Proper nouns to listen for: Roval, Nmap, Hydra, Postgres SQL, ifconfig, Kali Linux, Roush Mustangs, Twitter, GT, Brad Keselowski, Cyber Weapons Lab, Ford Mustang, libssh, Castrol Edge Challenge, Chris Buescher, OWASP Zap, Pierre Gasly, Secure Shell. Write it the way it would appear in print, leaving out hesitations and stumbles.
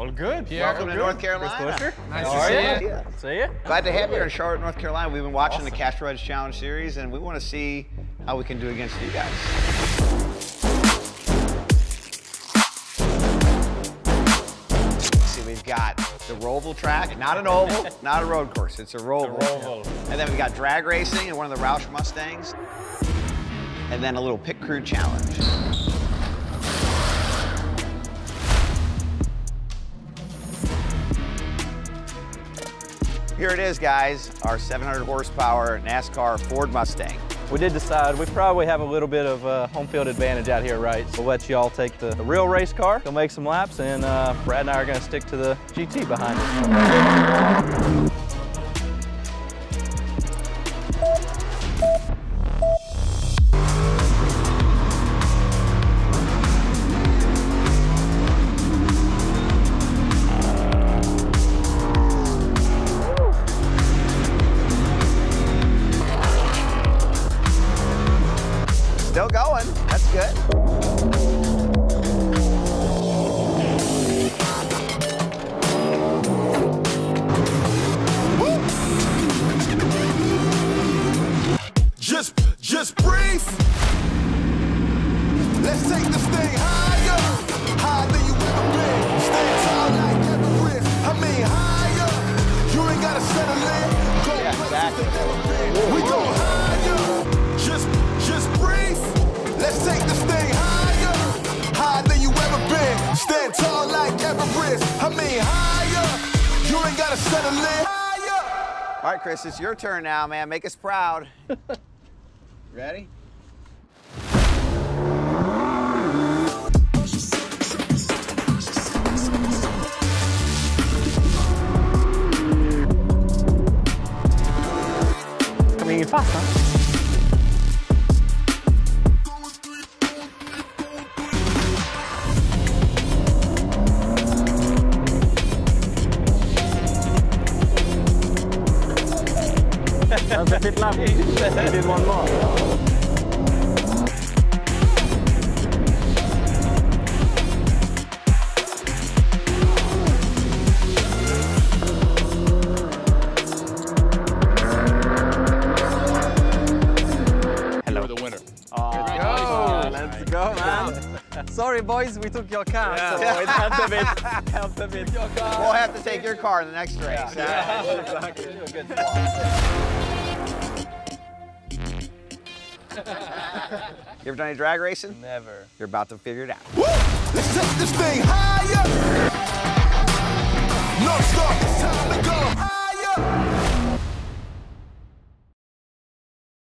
All good. Pierre. Welcome to North Carolina. Nice to see you. Yeah. See you. Glad to have you here in Charlotte, North Carolina. We've been watching the Castrol Edge Challenge series, and we want to see how we can do against you guys. Got the Roval track, not an oval, not a road course, it's a Roval. And then we got drag racing and one of the Roush Mustangs. And then a little pit crew challenge. Here it is, guys, our 700 horsepower NASCAR Ford Mustang. We did decide we probably have a little bit of home field advantage out here, right? So we'll let y'all take the real race car, go make some laps, and Brad and I are gonna stick to the GT behind us. Still going, that's good. Just breathe. Let's take this thing higher than you ever been. Stay tall like Everest. I mean higher. You ain't gotta settle in. Go places that never been. We go higher. Just breathe. Let's take this thing higher than you ever been. Stand tall like Everest. I mean higher. You ain't gotta settle in. Higher. All right, Chris, it's your turn now, man. Make us proud. Ready? Coming fast, huh? That was a bit lovely. I did one more. Hello. You're the winner. Oh, let's go, man. Sorry, boys, we took your car, so it helped a bit. Your car. We'll have to take your car in the next race. Exactly. You're a good spot. You ever done any drag racing? Never. You're about to figure it out. Woo! Let's take this thing higher!